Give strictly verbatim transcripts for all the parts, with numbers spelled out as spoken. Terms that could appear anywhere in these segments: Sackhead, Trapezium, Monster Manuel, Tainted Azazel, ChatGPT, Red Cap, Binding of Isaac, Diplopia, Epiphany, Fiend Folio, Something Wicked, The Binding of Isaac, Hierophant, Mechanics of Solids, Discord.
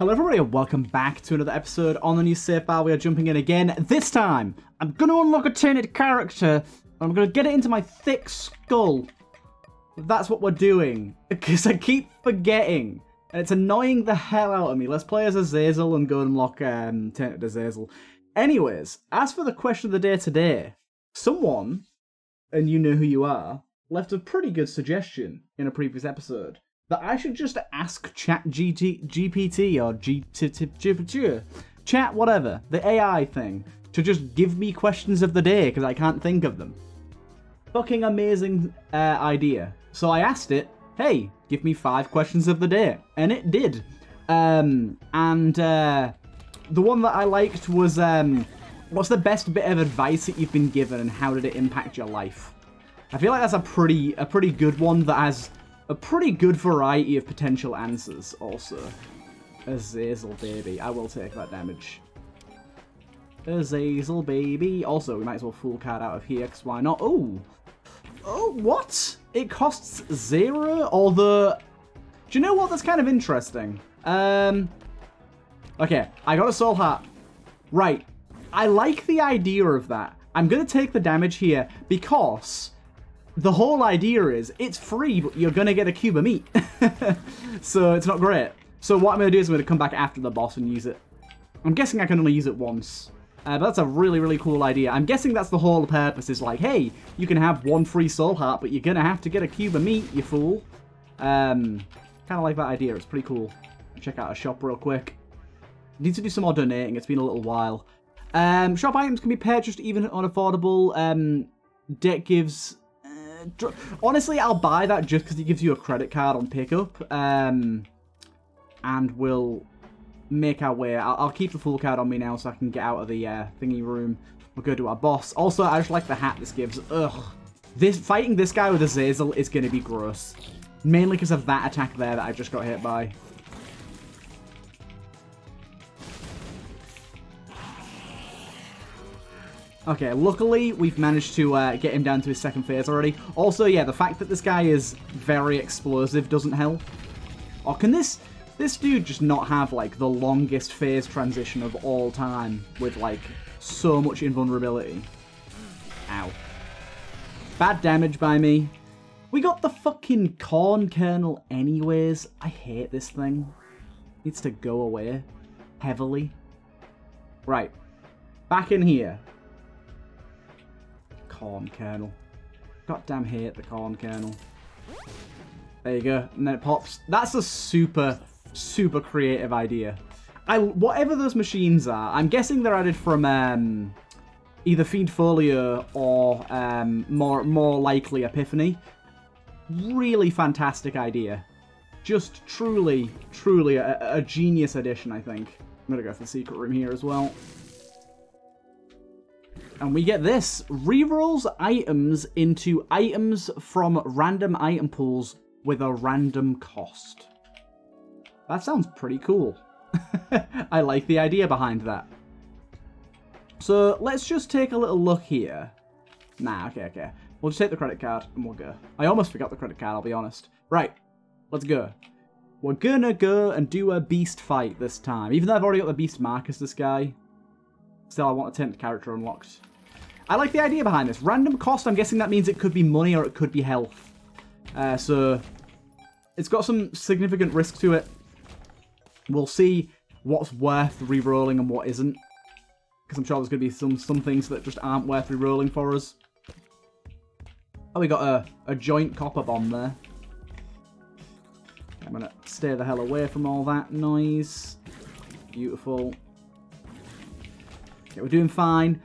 Hello everybody and welcome back to another episode on the new safe file. We are jumping in again. This time, I'm going to unlock a tainted character and I'm going to get it into my thick skull. That's what we're doing because I keep forgetting and it's annoying the hell out of me. Let's play as Azazel and go unlock um, Tainted Azazel. Anyways, as for the question of the day today, someone, and you know who you are, left a pretty good suggestion in a previous episode. That I should just ask ChatGPT or G T T Chat whatever, the A I thing, to just give me questions of the day because I can't think of them. Fucking amazing uh, idea. So I asked it, hey, give me five questions of the day, and it did. Um, and uh, the one that I liked was, um, what's the best bit of advice that you've been given, and how did it impact your life? I feel like that's a pretty a pretty good one that has a pretty good variety of potential answers, also. Azazel, baby. I will take that damage. Azazel, baby. Also, we might as well full card out of here, because why not? Oh! Oh, what? It costs zero, although... Do you know what? That's kind of interesting. Um... Okay, I got a soul heart. Right. I like the idea of that. I'm going to take the damage here, because... the whole idea is, it's free, but you're going to get a cube of meat. So it's not great. So what I'm going to do is I'm going to come back after the boss and use it. I'm guessing I can only use it once. Uh, but that's a really, really cool idea. I'm guessing that's the whole purpose is like, hey, you can have one free soul heart, but you're going to have to get a cube of meat, you fool. Um, kind of like that idea. It's pretty cool. Check out a shop real quick. Need to do some more donating. It's been a little while. Um, shop items can be purchased even on unaffordable. Um, debt gives... Honestly, I'll buy that just because it gives you a credit card on pickup, um, and we'll make our way. I'll, I'll keep the full card on me now so I can get out of the uh, thingy room. We'll go to our boss. Also, I just like the hat this gives. Ugh. This, fighting this guy with Azazel is going to be gross. Mainly because of that attack there that I just got hit by. Okay, luckily, we've managed to uh, get him down to his second phase already. Also, yeah, the fact that this guy is very explosive doesn't help. Or can this this dude just not have, like, the longest phase transition of all time with, like, so much invulnerability? Ow. Bad damage by me. We got the fucking corn kernel anyways. I hate this thing. It needs to go away. Heavily. Right. Back in here. Corn kernel. Goddamn hate the corn kernel. There you go. And then it pops. That's a super, super creative idea. I Whatever those machines are, I'm guessing they're added from um, either Fiend Folio or um, more, more likely Epiphany. Really fantastic idea. Just truly, truly a, a genius addition, I think. I'm going to go for the secret room here as well. And we get this. Rerolls items into items from random item pools with a random cost. That sounds pretty cool. I like the idea behind that. So let's just take a little look here. Nah, okay, okay. We'll just take the credit card and we'll go. I almost forgot the credit card, I'll be honest. Right, let's go. We're gonna go and do a beast fight this time. Even though I've already got the beast mark as this guy. Still, I want a tainted character unlocked. I like the idea behind this. Random cost, I'm guessing that means it could be money or it could be health. Uh, so, it's got some significant risk to it. We'll see what's worth rerolling and what isn't. Because I'm sure there's going to be some, some things that just aren't worth rerolling for us. Oh, we got a, a joint copper bomb there. I'm going to stay the hell away from all that noise. Beautiful. Okay, we're doing fine.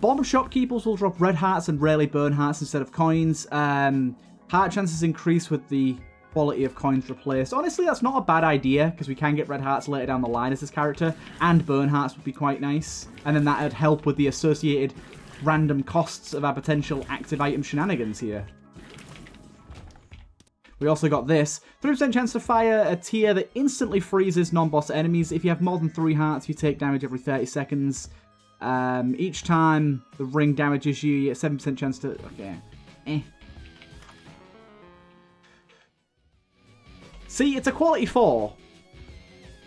Bomb shopkeepers will drop red hearts and rarely burn hearts instead of coins. Um, heart chances increase with the quality of coins replaced. Honestly, that's not a bad idea, because we can get red hearts later down the line as this character, and burn hearts would be quite nice. And then that would help with the associated random costs of our potential active item shenanigans here. We also got this. three percent chance to fire a tier that instantly freezes non-boss enemies. If you have more than three hearts, you take damage every thirty seconds. Um, each time the ring damages you, you get seven percent chance to... Okay. Eh. See, it's a quality four.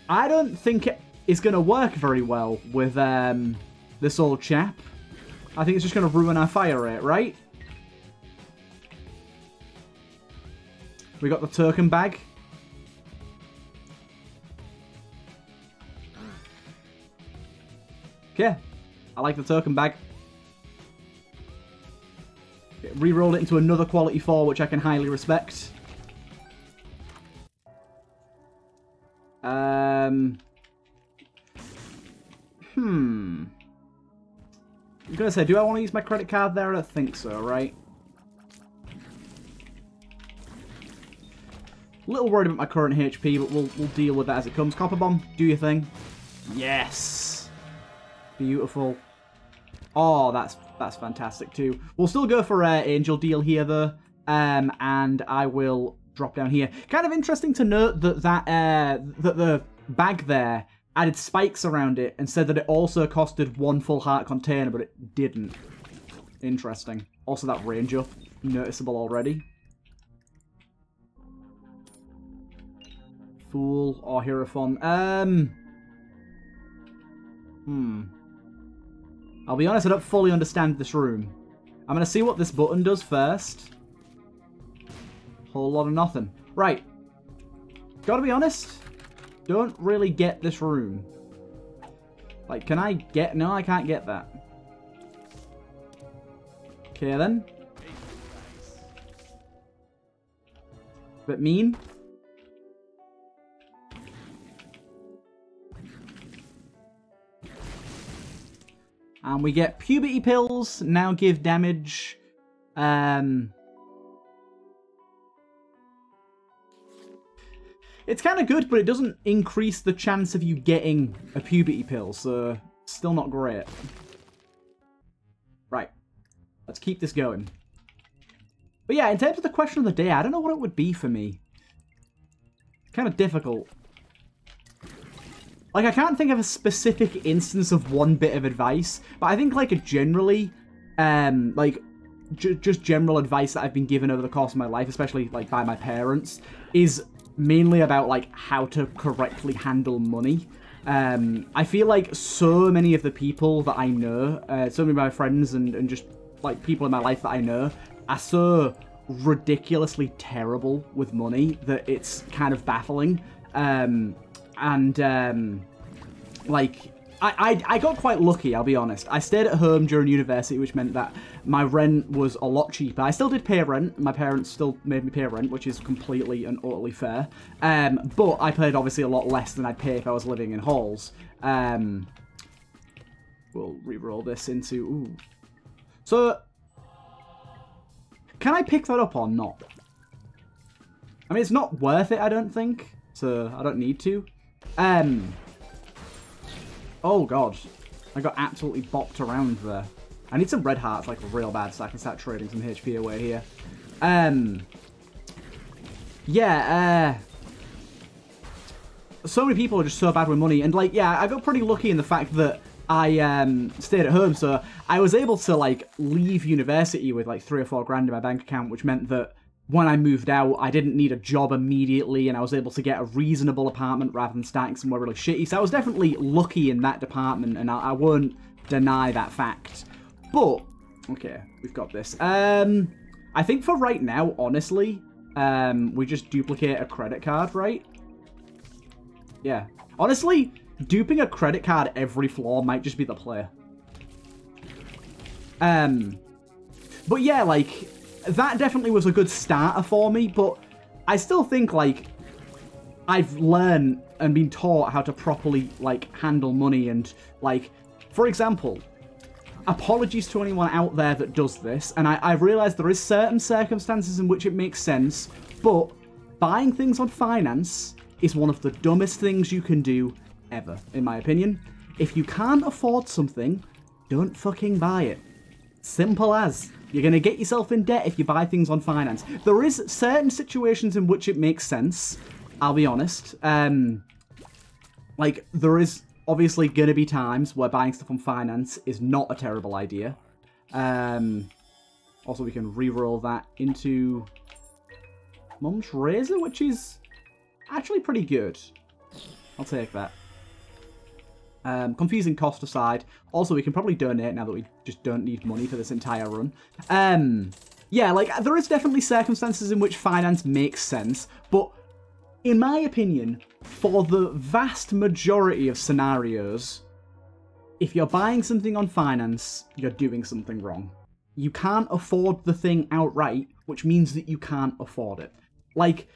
I don't think it's going to work very well with um, this old chap. I think it's just going to ruin our fire rate, right? We got the token bag. Okay. I like the token bag. Rerolled it into another quality four, which I can highly respect. Um. Hmm. I'm gonna say, do I want to use my credit card there? I don't think so, right? A little worried about my current H P, but we'll we'll deal with that as it comes. Copper bomb, do your thing. Yes. Beautiful. Oh, that's that's fantastic too. We'll still go for uh, Angel Deal here though, um, and I will drop down here. Kind of interesting to note that that uh, that the bag there added spikes around it and said that it also costed one full heart container, but it didn't. Interesting. Also, that range up noticeable already. Fool or Hierophant. Um. Hmm. I'll be honest, I don't fully understand this room. I'm going to see what this button does first. Whole lot of nothing. Right. Gotta be honest. Don't really get this room. Like, can I get... No, I can't get that. Okay, then. Bit mean. And we get puberty pills, now give damage. Um, it's kind of good, but it doesn't increase the chance of you getting a puberty pill, so still not great. Right, let's keep this going. But yeah, in terms of the question of the day, I don't know what it would be for me. Kind of difficult. Like, I can't think of a specific instance of one bit of advice, but I think, like, a generally, um, like, ju just general advice that I've been given over the course of my life, especially, like, by my parents, is mainly about, like, how to correctly handle money. Um, I feel like so many of the people that I know, uh, so many of my friends and, and just, like, people in my life that I know are so ridiculously terrible with money that it's kind of baffling. Um... And, um, like, I, I, I got quite lucky, I'll be honest. I stayed at home during university, which meant that my rent was a lot cheaper. I still did pay rent. My parents still made me pay rent, which is completely and utterly fair. Um, but I paid, obviously, a lot less than I'd pay if I was living in halls. Um, we'll reroll this into... Ooh. So, can I pick that up or not? I mean, it's not worth it, I don't think. So, I don't need to. Um. Oh, God. I got absolutely bopped around there. I need some red hearts, like, real bad, so I can start trading some H P away here. Um. Yeah, uh. So many people are just so bad with money. And, like, yeah, I got pretty lucky in the fact that I um, stayed at home, so I was able to, like, leave university with, like, three or four grand in my bank account, which meant that when I moved out, I didn't need a job immediately, and I was able to get a reasonable apartment rather than starting somewhere really shitty. So I was definitely lucky in that department, and I, I won't deny that fact. But, okay, we've got this. Um, I think for right now, honestly, um, we just duplicate a credit card, right? Yeah. Honestly, duping a credit card every floor might just be the play. Um, but yeah, like... That definitely was a good starter for me, but I still think, like, I've learned and been taught how to properly, like, handle money and, like, for example, apologies to anyone out there that does this, and I, I realise there is certain circumstances in which it makes sense, but buying things on finance is one of the dumbest things you can do ever, in my opinion. If you can't afford something, don't fucking buy it. Simple as. You're going to get yourself in debt if you buy things on finance. There is certain situations in which it makes sense, I'll be honest. Um, like, there is obviously going to be times where buying stuff on finance is not a terrible idea. Um, also, we can re-roll that into Mum's Razor, which is actually pretty good. I'll take that. Um, confusing cost aside. Also, we can probably donate now that we just don't need money for this entire run. Um, yeah, like, there is definitely circumstances in which finance makes sense, but in my opinion, for the vast majority of scenarios, if you're buying something on finance, you're doing something wrong. You can't afford the thing outright, which means that you can't afford it. Like,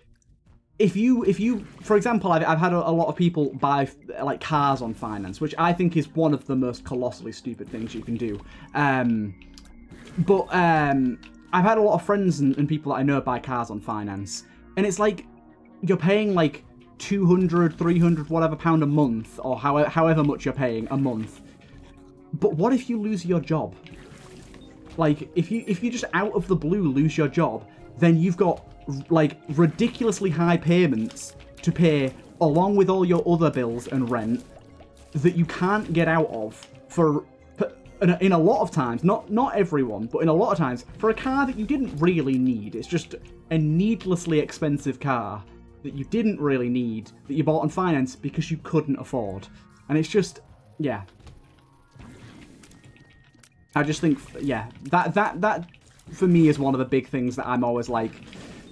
if you, if you, for example, I've, I've had a, a lot of people buy, like, cars on finance, which I think is one of the most colossally stupid things you can do. Um, but um, I've had a lot of friends and, and people that I know buy cars on finance, and it's like, you're paying, like, two hundred, three hundred, whatever pound a month, or however, however much you're paying a month. But what if you lose your job? Like, if you if you just out of the blue lose your job, then you've got, like, ridiculously high payments to pay along with all your other bills and rent that you can't get out of for, in a lot of times, not, not everyone, but in a lot of times, for a car that you didn't really need. It's just a needlessly expensive car that you didn't really need, that you bought on finance because you couldn't afford. And it's just, yeah. I just think, yeah, that that that for me is one of the big things that I'm always like,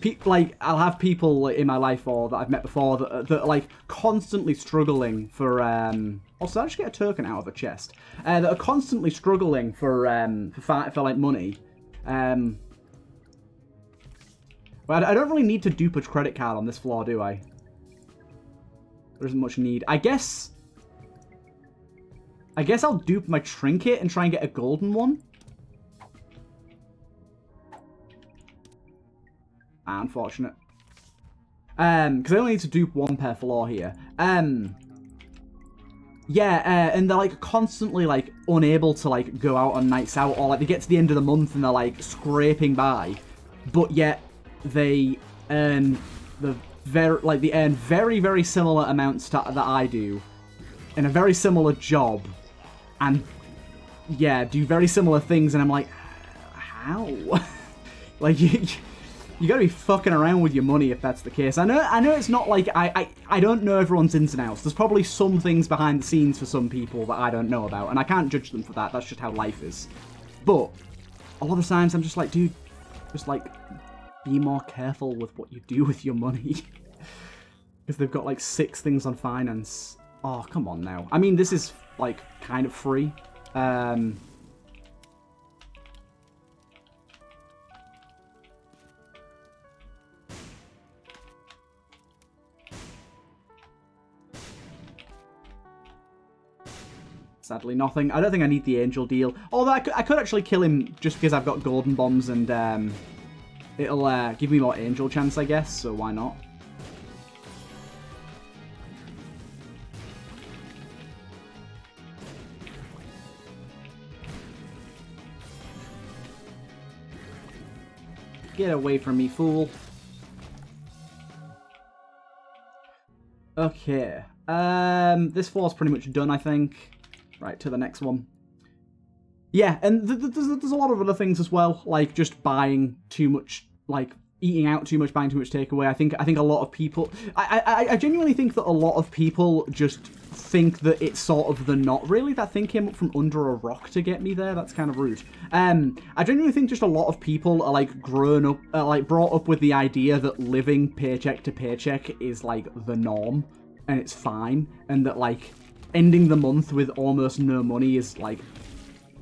pe like I'll have people in my life or that I've met before that, that are like constantly struggling for. Um, also, I just get a token out of a chest. Uh, that are constantly struggling for um, for, for like money. Um, but I don't really need to dupe a credit card on this floor, do I? There isn't much need, I guess. I guess I'll dupe my trinket and try and get a golden one. Ah, unfortunate. Um, because I only need to dupe one per floor here. Um, yeah, uh, and they're like constantly like unable to like go out on nights out, or like they get to the end of the month and they're like scraping by, but yet they earn the very like they earn very very similar amounts to, that I do, in a very similar job. And, yeah, do very similar things, and I'm like, how? Like, you, you gotta be fucking around with your money if that's the case. I know I know it's not like, I, I, I don't know everyone's ins and outs. There's probably some things behind the scenes for some people that I don't know about, and I can't judge them for that. That's just how life is. But a lot of times I'm just like, dude, just like, be more careful with what you do with your money. Because they've got like six things on finance. Oh, come on now. I mean, this is, like, kind of free. Um, sadly, nothing. I don't think I need the angel deal. Although, I could, I could actually kill him just because I've got golden bombs, and um, it'll uh, give me more angel chance, I guess, so why not? Get away from me, fool. Okay. Um, this floor's pretty much done, I think. Right, to the next one. Yeah, and th th there's a lot of other things as well, like just buying too much, like eating out too much, buying too much takeaway. I think I think a lot of people... I, I, I genuinely think that a lot of people just think that it's sort of the not really. That thing came up from under a rock to get me there. That's kind of rude. Um, I genuinely think just a lot of people are like grown up, uh, like brought up with the idea that living paycheck to paycheck is like the norm and it's fine. And that like ending the month with almost no money is like,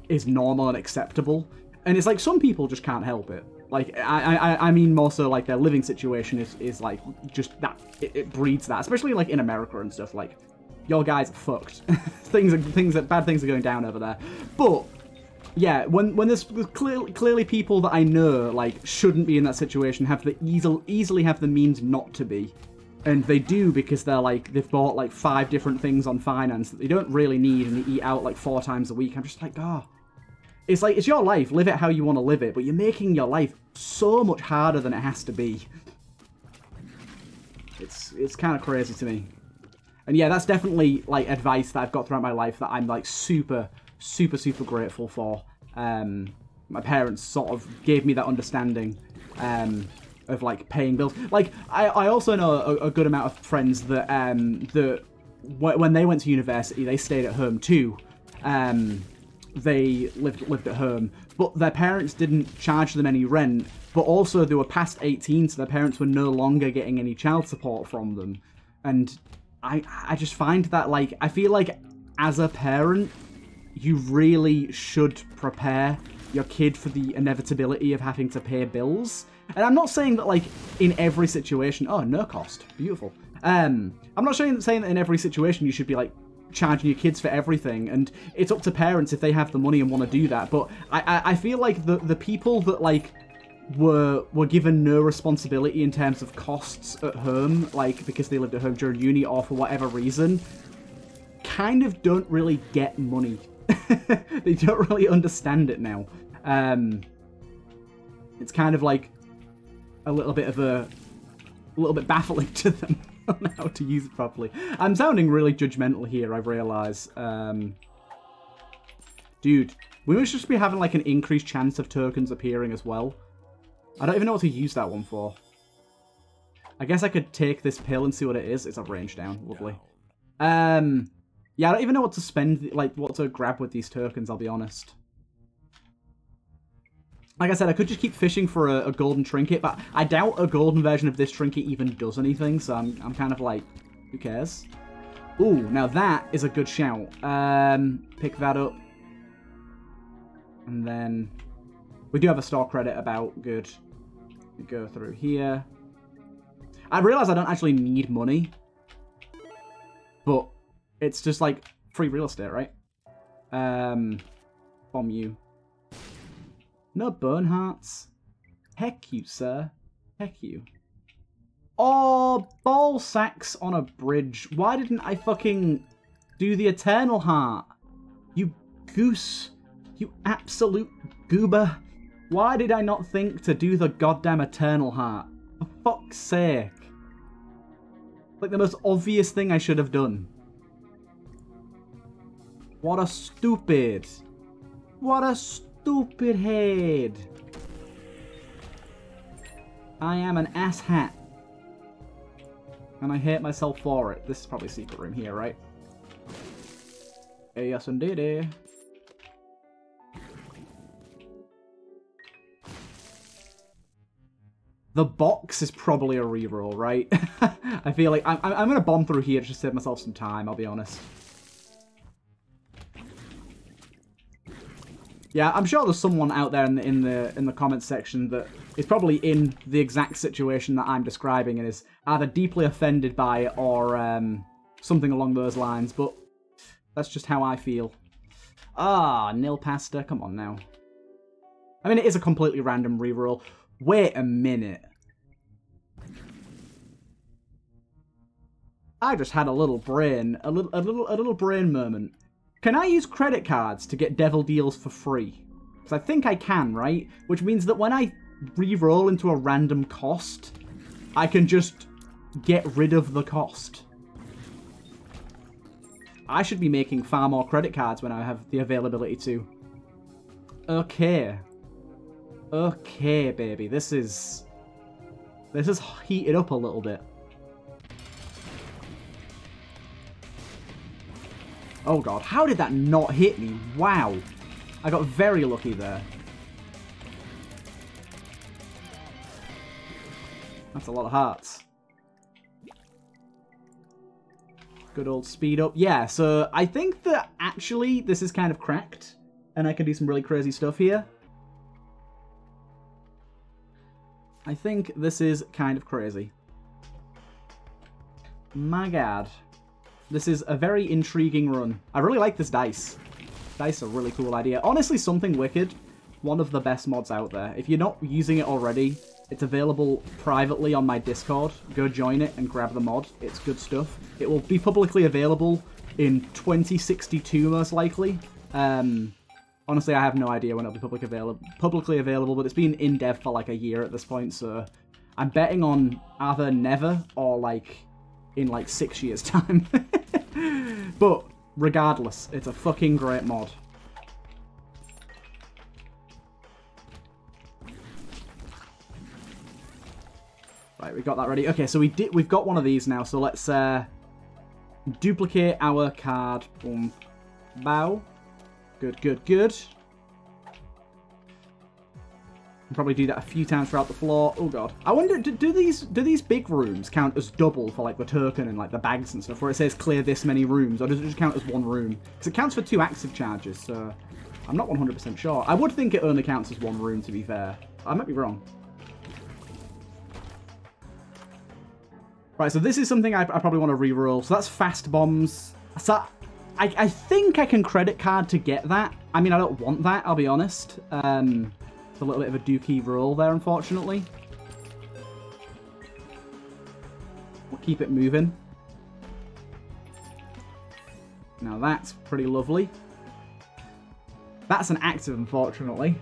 is normal and acceptable. And it's like some people just can't help it. Like, I, I I mean more so, like, their living situation is, is like, just that, it, it breeds that. Especially, like, in America and stuff, like, your guys are fucked. things are, things are, bad things are going down over there. But, yeah, when, when there's clear, clearly people that I know, like, shouldn't be in that situation, have the easily, easily have the means not to be. And they do because they're, like, they've bought, like, five different things on finance that they don't really need, and they eat out, like, four times a week. I'm just like, ah. Oh. It's like, it's your life, live it how you want to live it, but you're making your life so much harder than it has to be. It's it's kind of crazy to me. And yeah, that's definitely, like, advice that I've got throughout my life that I'm, like, super, super, super grateful for. Um, my parents sort of gave me that understanding um, of, like, paying bills. Like, I, I also know a, a good amount of friends that, um, that when they went to university, they stayed at home too. Um, they lived lived at home, but their parents didn't charge them any rent. But also, they were past eighteen, so their parents were no longer getting any child support from them. And I I just find that, like, I feel like as a parent, you really should prepare your kid for the inevitability of having to pay bills. And I'm not saying that, like, in every situation, oh, no cost, beautiful. Um, I'm not saying that in every situation you should be, like, charging your kids for everything, and it's up to parents if they have the money and want to do that, but I, I, I feel like the, the people that, like, were were given no responsibility in terms of costs at home, like, because they lived at home during uni or for whatever reason, kind of don't really get money. They don't really understand it now. Um, it's kind of, like, a little bit of a, a little bit baffling to them on how to use it properly. I'm sounding really judgmental here, I realise. Um, dude, we must just be having, like, an increased chance of tokens appearing as well. I don't even know what to use that one for. I guess I could take this pill and see what it is. It's a range down, lovely. Um, yeah, I don't even know what to spend, like, what to grab with these tokens, I'll be honest. Like I said, I could just keep fishing for a, a golden trinket, but I doubt a golden version of this trinket even does anything, so I'm, I'm kind of like, who cares? Ooh, now that is a good shout. Um, pick that up. And then... we do have a store credit about, good. We go through here. I realise I don't actually need money. But it's just, like, free real estate, right? Um, bomb you. No burn hearts. Heck you, sir. Heck you. Oh, ball sacks on a bridge. Why didn't I fucking do the eternal heart? You goose. You absolute goober. Why did I not think to do the goddamn eternal heart? For fuck's sake. Like, the most obvious thing I should have done. What a stupid. What a stupid. Stupid head. I am an ass hat. And I hate myself for it. This is probably secret room here, right? Yes, indeedy. The box is probably a reroll, right? I feel like I'm, I'm going to bomb through here just to save myself some time, I'll be honest. Yeah, I'm sure there's someone out there in the in the in the comments section that is probably in the exact situation that I'm describing and is either deeply offended by it or um, something along those lines. But that's just how I feel. Ah, nil pasta. Come on now. I mean, it is a completely random reroll. Wait a minute. I just had a little brain, a little, a little, a little brain moment. Can I use credit cards to get devil deals for free? Because I think I can, right? Which means that when I re-roll into a random cost, I can just get rid of the cost. I should be making far more credit cards when I have the availability to. Okay. Okay, baby. This is... this is heated up a little bit. Oh god, how did that not hit me? Wow. I got very lucky there. That's a lot of hearts. Good old speed up. Yeah, so I think that actually this is kind of cracked. And I can do some really crazy stuff here. I think this is kind of crazy. My god. This is a very intriguing run. I really like this dice. Dice are a really cool idea. Honestly, Something Wicked, one of the best mods out there. If you're not using it already, it's available privately on my Discord. Go join it and grab the mod. It's good stuff. It will be publicly available in twenty sixty-two, most likely. Um, honestly, I have no idea when it'll be public avail- publicly available, but it's been in dev for like a year at this point, so I'm betting on either never or like... in like six years time. But regardless, it's a fucking great mod. Right, we got that ready. Okay, so we did we've got one of these now, so let's uh duplicate our card. Boom. Bow. Good, good, good. I'll probably do that a few times throughout the floor. Oh god. I wonder, do, do these do these big rooms count as double for like the token and like the bags and stuff, where it says clear this many rooms, or does it just count as one room? Because it counts for two active charges, so I'm not one hundred percent sure. I would think it only counts as one room, to be fair. I might be wrong. Right, so this is something I, I probably want to reroll. So that's fast bombs. So I, I think I can credit card to get that. I mean, I don't want that, I'll be honest. Um, it's a little bit of a dookie roll there, unfortunately. We'll keep it moving. Now that's pretty lovely. That's an active, unfortunately.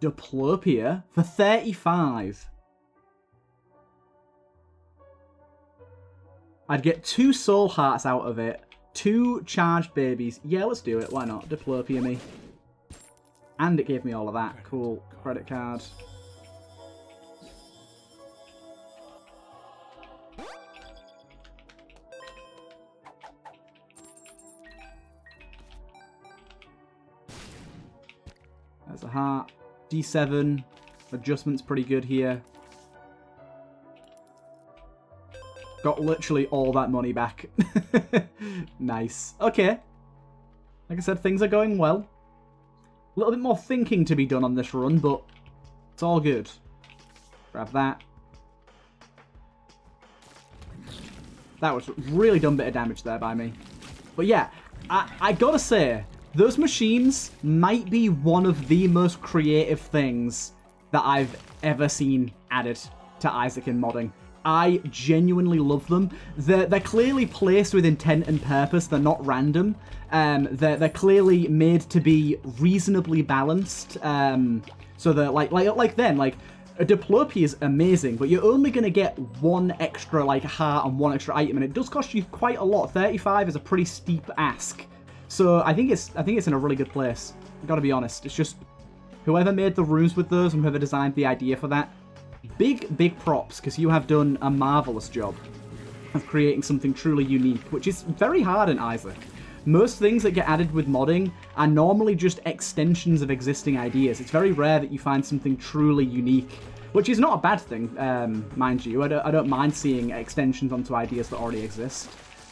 Diplopia for thirty-five. I'd get two soul hearts out of it. Two charged babies. Yeah, let's do it. Why not? Diplopia me. And it gave me all of that. Cool. Credit card. There's a heart. D seven. Adjustment's pretty good here. Got literally all that money back. Nice. Okay. Like I said, things are going well. A little bit more thinking to be done on this run, but it's all good. Grab that. That was a really dumb bit of damage there by me. But yeah, I, I gotta say, those machines might be one of the most creative things that I've ever seen added to Isaac in modding. I genuinely love them. They're, they're clearly placed with intent and purpose. They're not random. Um, they're, they're clearly made to be reasonably balanced. Um, so they're like, like, like then, like, a Diplopia is amazing, but you're only going to get one extra, like, heart and one extra item, and it does cost you quite a lot. thirty-five is a pretty steep ask. So I think it's I think it's in a really good place. I've got to be honest. It's just whoever made the rooms with those and whoever designed the idea for that, big big props, because you have done a marvelous job of creating something truly unique, which is very hard in Isaac. Most things that get added with modding are normally just extensions of existing ideas. It's very rare that you find something truly unique, which is not a bad thing, um, mind you. I don't, I don't mind seeing extensions onto ideas that already exist.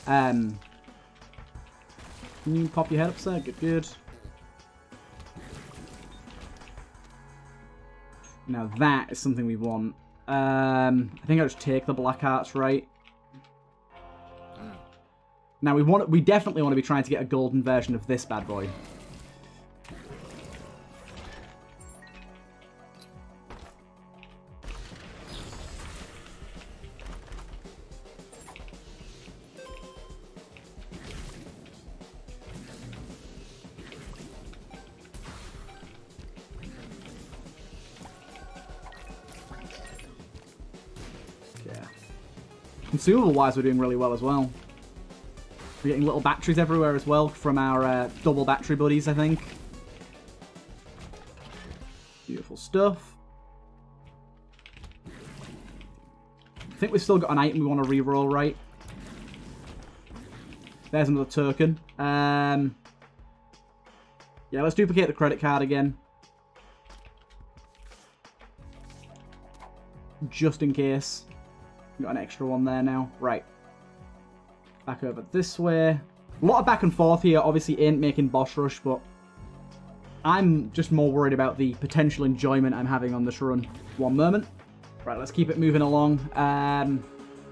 Um, Can you pop your head up, sir? Good, good. Now that is something we want. Um, I think I'll just take the black hearts, right? Now we want, we definitely want to be trying to get a golden version of this bad boy. Consumable-wise, we're doing really well as well. We're getting little batteries everywhere as well from our uh, double battery buddies, I think. Beautiful stuff. I think we've still got an item we want to reroll, right? There's another token. Um, yeah, let's duplicate the credit card again. Just in case. Got an extra one there now. Right. Back over this way. A lot of back and forth here. Obviously ain't making boss rush, but I'm just more worried about the potential enjoyment I'm having on this run. One moment. Right, let's keep it moving along. Um,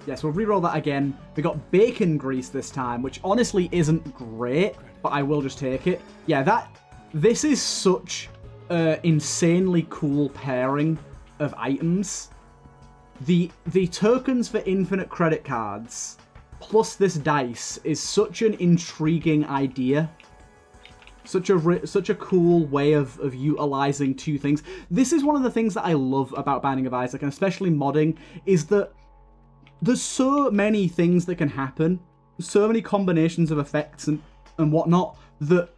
yeah, so we'll reroll that again. We got bacon grease this time, which honestly isn't great, but I will just take it. Yeah, that... This is such an insanely cool pairing of items. The the tokens for infinite credit cards plus this dice is such an intriguing idea. Such a such a cool way of, of utilizing two things. This is one of the things that I love about Binding of Isaac, and especially modding, is that there's so many things that can happen, so many combinations of effects and, and whatnot, that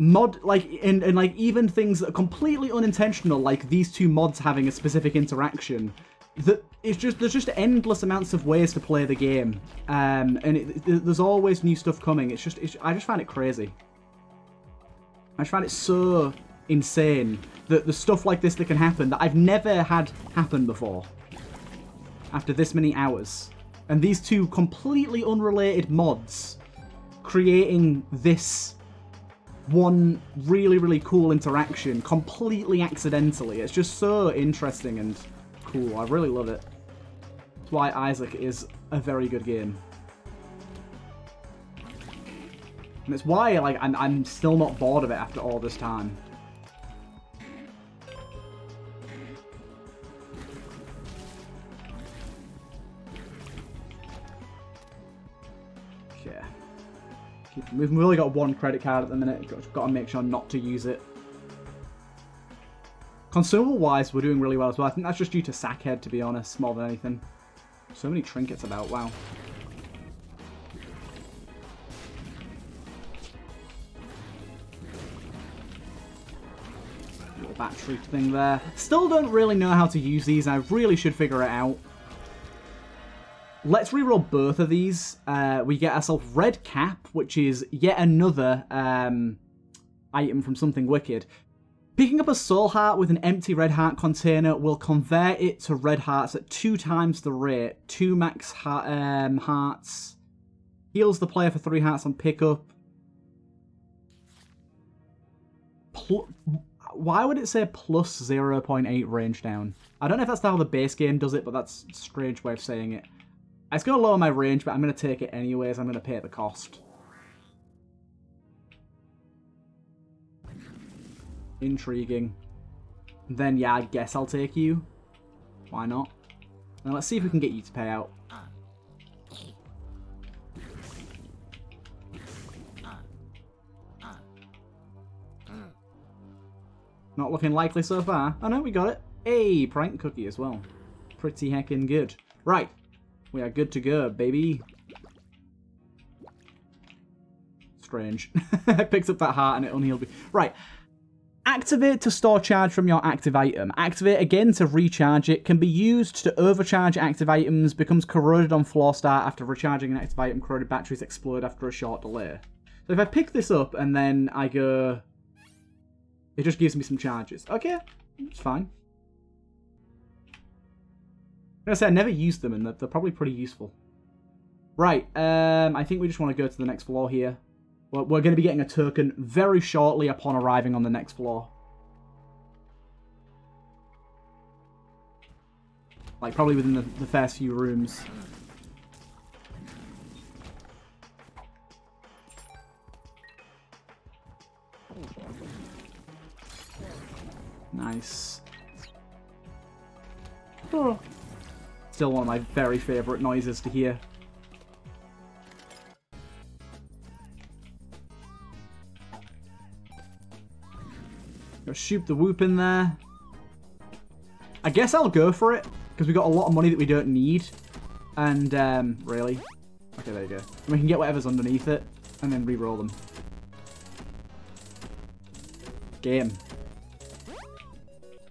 mod, like, and, and like even things that are completely unintentional, like these two mods having a specific interaction, that it's just, there's just endless amounts of ways to play the game, um, and it, there's always new stuff coming. It's just, it's, I just find it crazy. I just find it so insane that the stuff like this that can happen that I've never had happen before. After this many hours, and these two completely unrelated mods creating this one really, really cool interaction completely accidentally. It's just so interesting and cool. I really love it. That's why Isaac is a very good game. And it's why, like, I'm, I'm still not bored of it after all this time. Okay. We've really got one credit card at the minute. Got, got to make sure not to use it. Consumable-wise, we're doing really well as well. I think that's just due to Sackhead, to be honest, more than anything. So many trinkets about, wow. Little battery thing there. Still don't really know how to use these. I really should figure it out. Let's reroll both of these. Uh, we get ourselves Red Cap, which is yet another um, item from Something Wicked. Picking up a soul heart with an empty red heart container will convert it to red hearts at two times the rate. Two max heart, um, hearts. Heals the player for three hearts on pickup. Pl Why would it say plus zero point eight range down? I don't know if that's how the base game does it, but that's a strange way of saying it. It's going to lower my range, but I'm going to take it anyways. I'm going to pay the cost. Intriguing. Then, yeah, I guess I'll take you. Why not? Now, let's see if we can get you to pay out. Not looking likely so far. Oh, no, we got it. Hey, prank cookie as well. Pretty heckin' good. Right. We are good to go, baby. Strange. It picks up that heart and it unhealed me. Right. Activate to store charge from your active item. Activate again to recharge it. Can be used to overcharge active items. Becomes corroded on floor start after recharging an active item. Corroded batteries explode after a short delay. So if I pick this up and then I go... It just gives me some charges. Okay, it's fine. I say I never used them, and they're, they're probably pretty useful. Right, um, I think we just want to go to the next floor here. We're, we're going to be getting a token very shortly upon arriving on the next floor. Like, probably within the, the first few rooms. Nice. Oh. Still one of my very favourite noises to hear. Go shoot the whoop in there. I guess I'll go for it, because we got a lot of money that we don't need. And, um, really. Okay, there you go. And we can get whatever's underneath it, and then re-roll them. Game.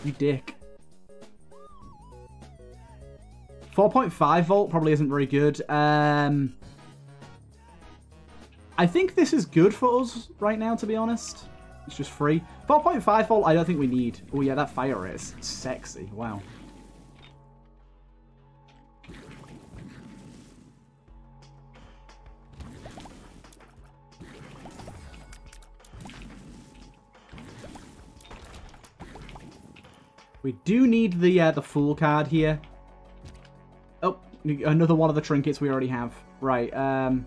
You dick. four point five volt probably isn't very good. Um, I think this is good for us right now, to be honest. It's just free. four point five volt I don't think we need. Oh yeah, that fire rate is sexy. Wow. We do need the, uh, the Fool card here. Another one of the trinkets we already have. Right, um,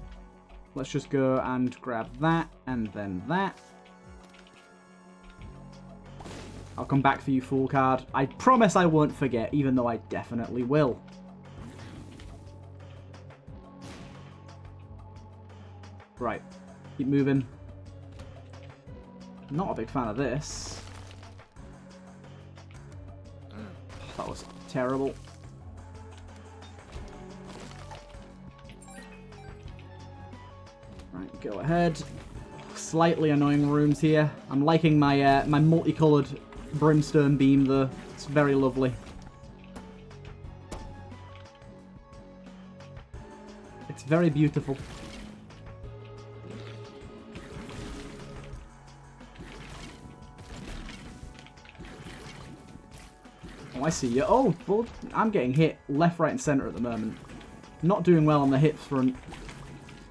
let's just go and grab that, and then that. I'll come back for you, Fool card. I promise I won't forget, even though I definitely will. Right, keep moving. Not a big fan of this. That was terrible. Go ahead. slightly annoying rooms here. I'm liking my uh, my multicolored brimstone beam though. It's very lovely. It's very beautiful. Oh, I see you. Oh, well, I'm getting hit left, right, and center at the moment. Not doing well on the hip front.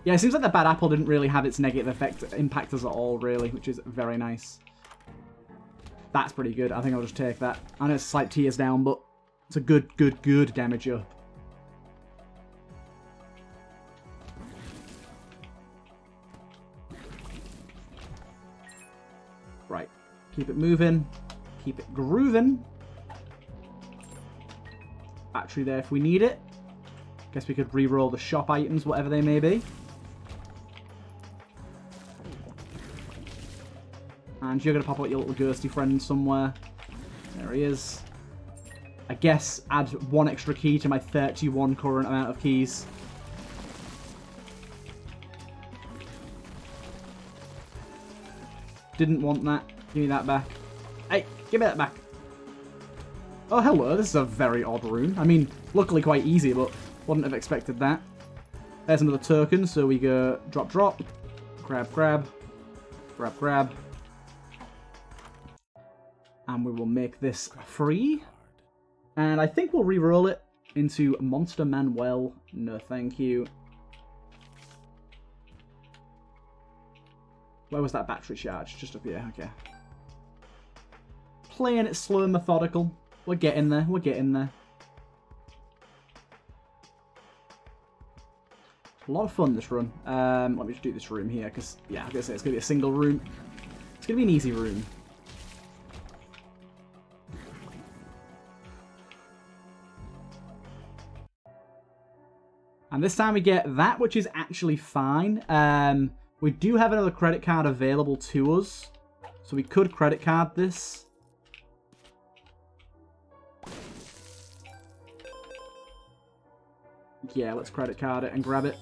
Yeah, it seems like the bad apple didn't really have its negative effect impact us at all, really, which is very nice. That's pretty good. I think I'll just take that. I know it's slight tears down, but it's a good, good, good damage up. Right. Keep it moving. Keep it grooving. Battery there if we need it. Guess we could re-roll the shop items, whatever they may be. And you're going to pop out your little ghosty friend somewhere. There he is. I guess add one extra key to my thirty-one current amount of keys. Didn't want that. Give me that back. Hey, give me that back. Oh, hello. This is a very odd rune. I mean, luckily quite easy, but wouldn't have expected that. There's another token, so we go drop, drop. Grab, grab. Grab, grab. And we will make this free. And I think we'll re-roll it into Monster Manuel. No, thank you. Where was that battery charge? Just up here, okay. Playing it slow and methodical. We're getting there, we're getting there. A lot of fun, this run. Um, let me just do this room here, because, yeah, I was going to say, it's going to be a single room. It's going to be an easy room. And this time we get that, which is actually fine. Um, we do have another credit card available to us. So we could credit card this. Yeah, let's credit card it and grab it.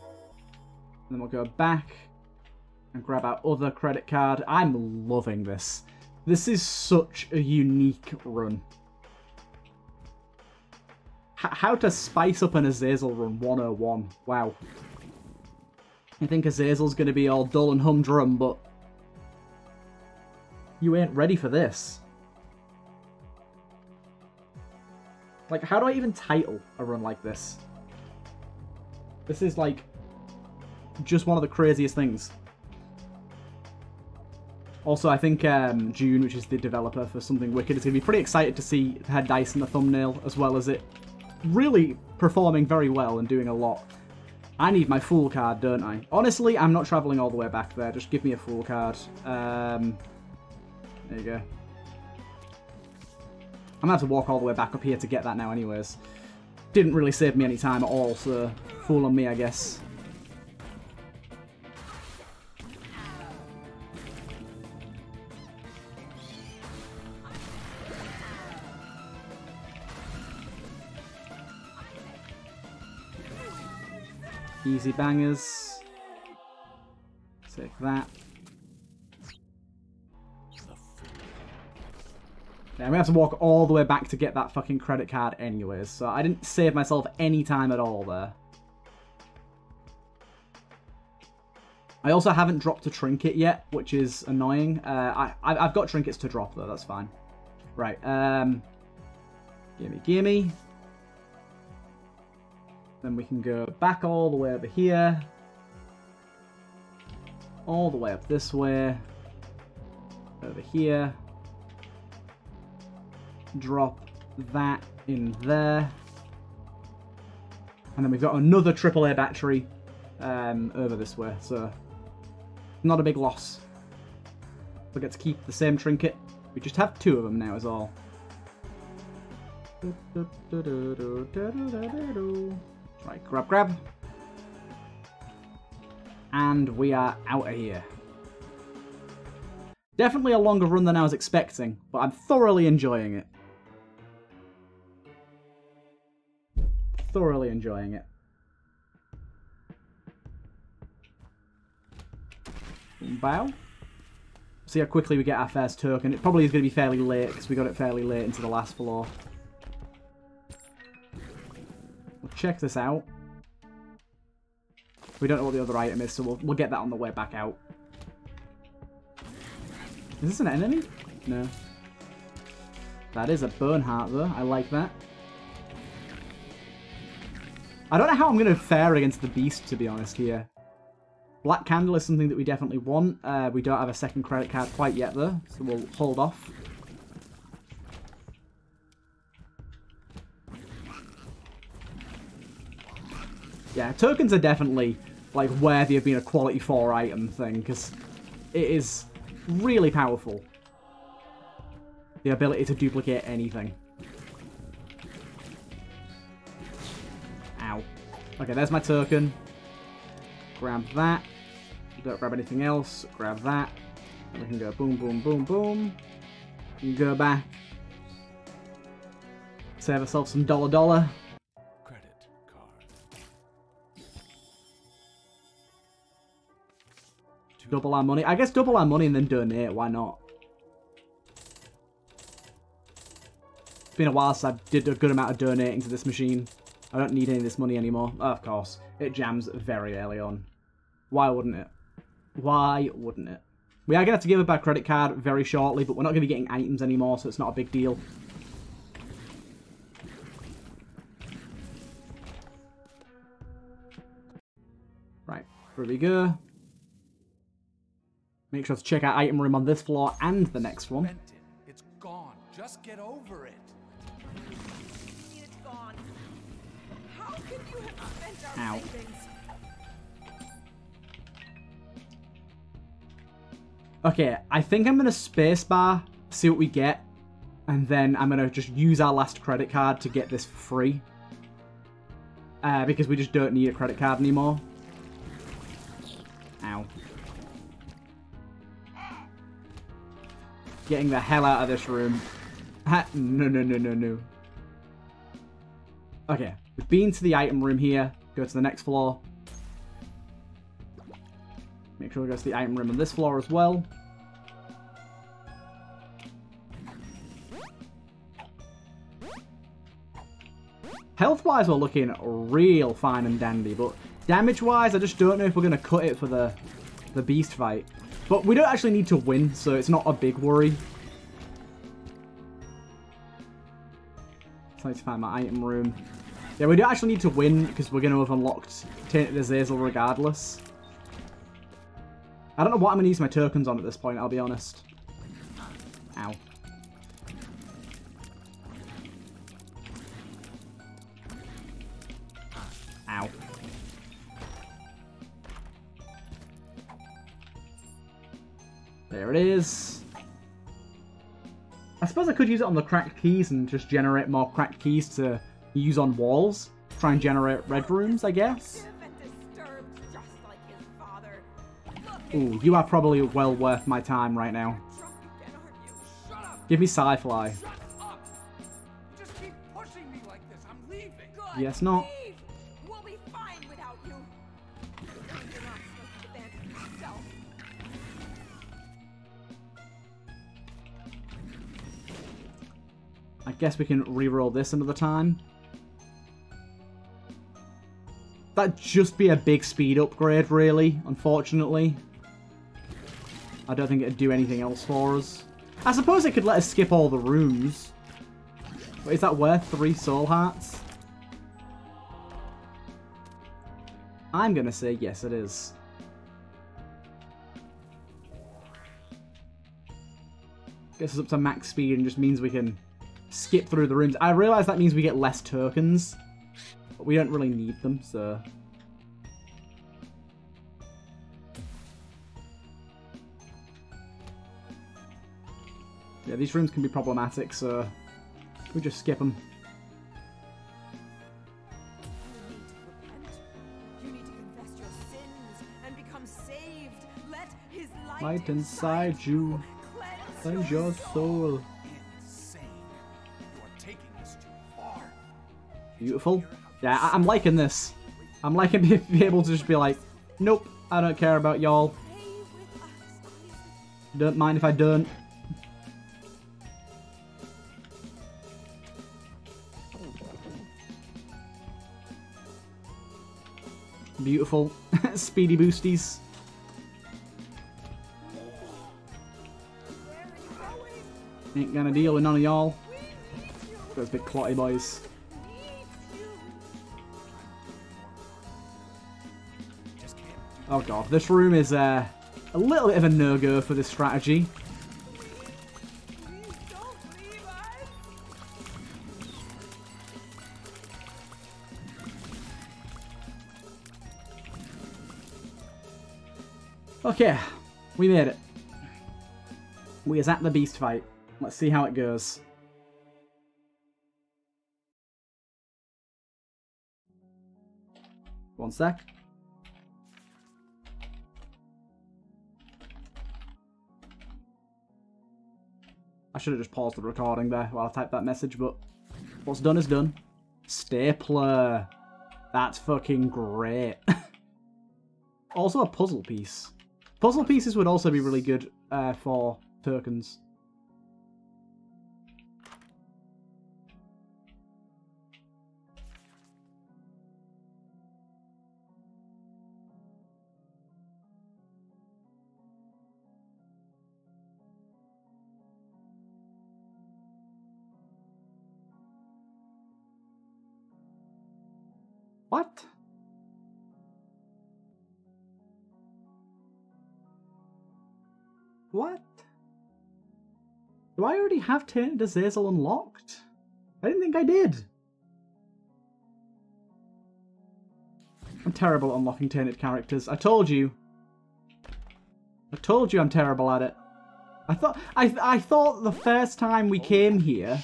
And then we'll go back and grab our other credit card. I'm loving this. This is such a unique run. How to spice up an Azazel run one oh one. Wow. I think Azazel's going to be all dull and humdrum, but you ain't ready for this. Like, how do I even title a run like this? This is, like, just one of the craziest things. Also, I think um, June, which is the developer for Something Wicked, is going to be pretty excited to see her dice in the thumbnail, as well as it really performing very well and doing a lot. I need my Fool card, don't I? Honestly, I'm not traveling all the way back there. Just give me a Fool card. Um, there you go. I'm going to have to walk all the way back up here to get that now anyways. Didn't really save me any time at all, so fool on me, I guess. Easy bangers. Take that. Yeah, we have to walk all the way back to get that fucking credit card anyways, so I didn't save myself any time at all there. I also haven't dropped a trinket yet, which is annoying. Uh, I, I've got trinkets to drop though, that's fine. Right, um... gimme, gimme. Then we can go back all the way over here. All the way up this way. Over here. Drop that in there. And then we've got another triple A battery um, over this way, so not a big loss. We get to keep the same trinket. We just have two of them now is all. Right, grab, grab. And we are out of here. Definitely a longer run than I was expecting, but I'm thoroughly enjoying it. Thoroughly enjoying it. bow. See how quickly we get our first token. It probably is going to be fairly late because we got it fairly late into the last floor. We'll check this out. We don't know what the other item is, so we'll, we'll get that on the way back out. Is this an enemy? No. That is a burn heart, though. I like that. I don't know how I'm going to fare against the beast, to be honest, here. Black Candle is something that we definitely want. Uh, we don't have a second credit card quite yet, though, so we'll hold off. Yeah, tokens are definitely, like, worthy of being a quality four item thing, because it is really powerful. The ability to duplicate anything. Ow. Okay, there's my token. Grab that. Don't grab anything else. Grab that. And we can go boom, boom, boom, boom. You go back. Save ourselves some dollar dollar. Credit card. Double our money. I guess double our money and then donate. Why not? It's been a while since I did a good amount of donating to this machine. I don't need any of this money anymore. Oh, of course. It jams very early on. Why wouldn't it? Why wouldn't it? We are going to have to give up our credit card very shortly, but we're not going to be getting items anymore, so it's not a big deal. Right, here we go. Make sure to check our item room on this floor and the next one. It's gone. Just get over it. It's gone. How can you have spent our savings? Okay, I think I'm going to spacebar, see what we get, and then I'm going to just use our last credit card to get this for free. Uh, because we just don't need a credit card anymore. Ow. Getting the hell out of this room. Ha no, no, no, no, no. Okay, we've been to the item room here. Go to the next floor. Make sure we go to the item room on this floor as well. Health-wise, we're looking real fine and dandy, but damage-wise, I just don't know if we're going to cut it for the, the beast fight. But we don't actually need to win, so it's not a big worry. I need to find my item room. Yeah, we don't actually need to win because we're going to have unlocked Tainted Azazel regardless. I don't know what I'm going to use my tokens on at this point, I'll be honest. Ow. Ow. There it is. I suppose I could use it on the cracked keys and just generate more cracked keys to use on walls. Try and generate red rooms, I guess. Ooh, you are probably well worth my time right now. Give me Sci-Fly. Yes, not. I guess we can reroll this another time. That'd just be a big speed upgrade, really, unfortunately. I don't think it'd do anything else for us. I suppose it could let us skip all the rooms. But is that worth three soul hearts? I'm going to say yes, it is. Gets us up to max speed and just means we can skip through the rooms. I realise that means we get less tokens, but we don't really need them, so... Yeah, these rooms can be problematic, so we just skip them. You need to confess your sins and become saved. Let his light, light inside, inside you cleanse your soul. soul. Beautiful. Yeah, I I'm liking this. I'm liking being able to just be like, nope, I don't care about y'all. Don't mind if I don't. Beautiful. Speedy boosties. Ain't gonna deal with none of y'all. Those big clotty boys. Oh god, this room is uh, a little bit of a no-go for this strategy. Okay, we made it. We is at the beast fight. Let's see how it goes. One sec. I should have just paused the recording there while I typed that message, but what's done is done. Stapler. That's fucking great. Also a puzzle piece. Puzzle pieces would also be really good uh, for tokens. What? What? Do I already have Tainted Azazel unlocked? I didn't think I did. I'm terrible at unlocking Tainted characters. I told you. I told you I'm terrible at it. I thought I I thought the first time we came here.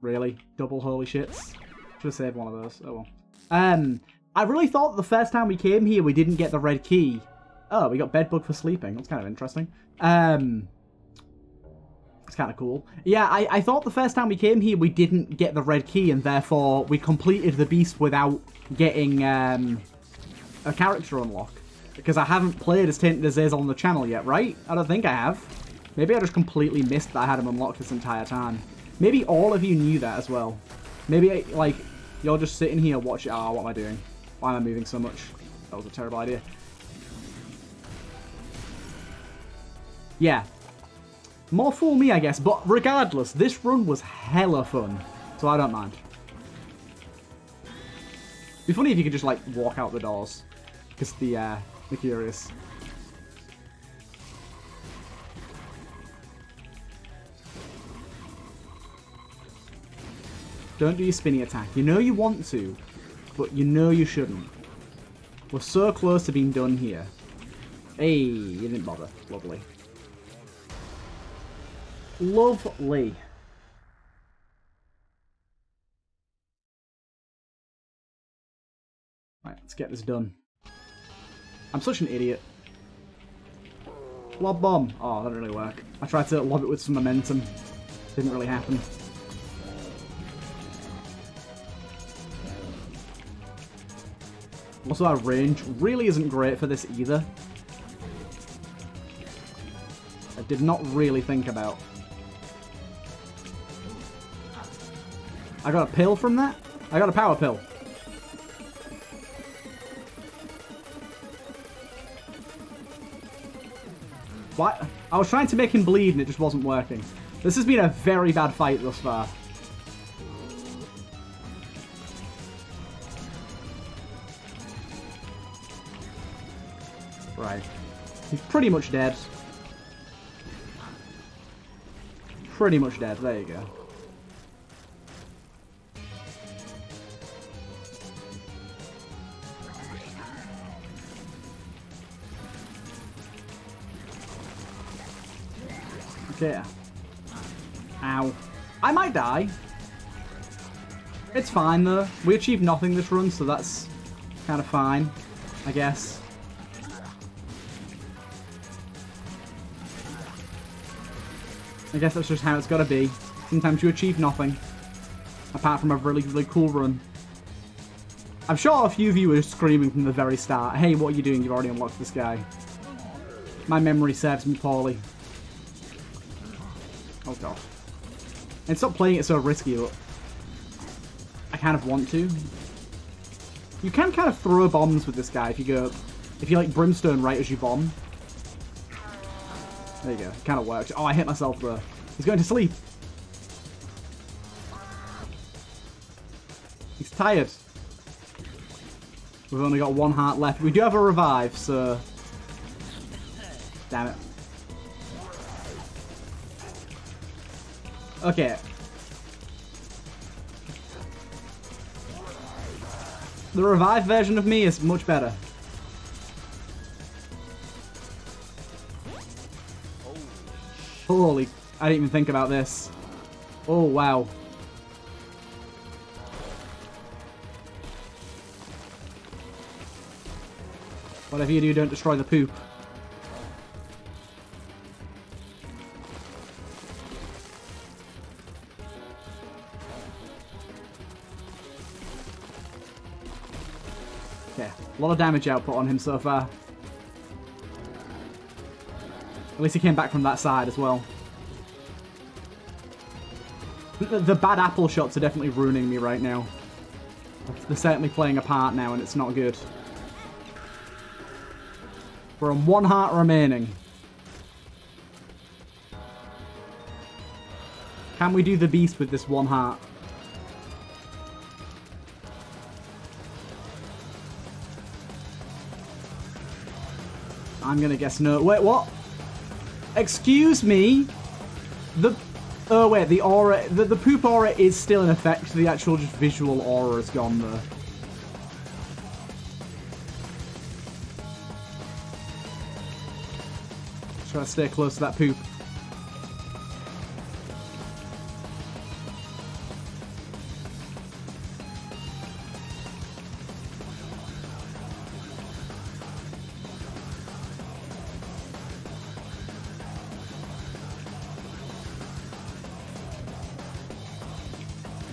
Really? Double holy shits. Should have saved one of those. Oh well. Um, I really thought the first time we came here we didn't get the red key. Oh, we got bedbug for sleeping. That's kind of interesting. Um, it's kind of cool. Yeah, I, I thought the first time we came here we didn't get the red key and therefore we completed the beast without getting um, a character unlock. Because I haven't played as Tainted Azazel on the channel yet, right? I don't think I have. Maybe I just completely missed that I had him unlocked this entire time. Maybe all of you knew that as well. Maybe, like... You're just sitting here watching. Ah, oh, what am I doing? Why am I moving so much? That was a terrible idea. Yeah. More fool me, I guess. But regardless, this run was hella fun. So I don't mind. It'd be funny if you could just, like, walk out the doors. Because the, uh, the curious. Don't do your spinny attack. You know you want to, but you know you shouldn't. We're so close to being done here. Hey, you didn't bother. Lovely. Lovely. Right, let's get this done. I'm such an idiot. Lob bomb. Oh, that didn't really work. I tried to lob it with some momentum. Didn't really happen. Also, our range really isn't great for this either. I did not really think about. I got a pill from that? I got a power pill. What? I was trying to make him bleed and it just wasn't working. This has been a very bad fight thus far. Right. He's pretty much dead. Pretty much dead. There you go. Okay. Ow. I might die. It's fine, though. We achieved nothing this run, so that's kind of fine, I guess. I guess that's just how it's gotta be. Sometimes you achieve nothing. Apart from a really, really cool run. I'm sure a few of you were screaming from the very start, hey, what are you doing? You've already unlocked this guy. My memory serves me poorly. Oh gosh. And stop playing it so risky, but I kind of want to. You can kind of throw bombs with this guy if you go, if you like brimstone right as you bomb. There you go. Kind of works. Oh, I hit myself though. He's going to sleep. He's tired. We've only got one heart left. We do have a revive, so... Damn it. Okay. The revive version of me is much better. Holy... I didn't even think about this. Oh, wow. Whatever you do, don't destroy the poop. Okay, a lot of damage output on him so far. At least he came back from that side as well. The, the bad apple shots are definitely ruining me right now. They're certainly playing a part now, and it's not good. We're on one heart remaining. Can we do the beast with this one heart? I'm gonna guess no. Wait, what? Excuse me? The... Oh, wait, the aura... The, the poop aura is still in effect. The actual just visual aura is gone, though. Try to stay close to that poop.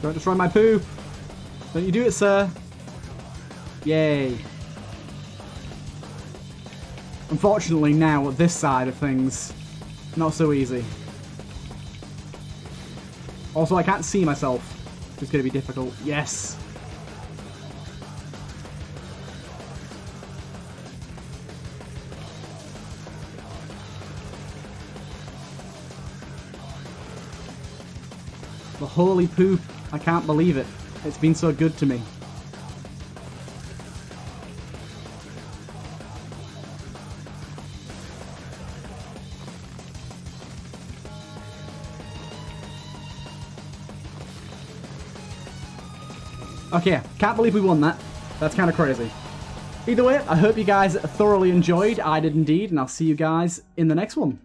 Don't destroy my poop! Don't you do it, sir! Yay! Unfortunately, now, at this side of things, not so easy. Also, I can't see myself. It's going to be difficult. Yes! The holy poop. I can't believe it. It's been so good to me. Okay, can't believe we won that. That's kind of crazy. Either way, I hope you guys thoroughly enjoyed. I did indeed, and I'll see you guys in the next one.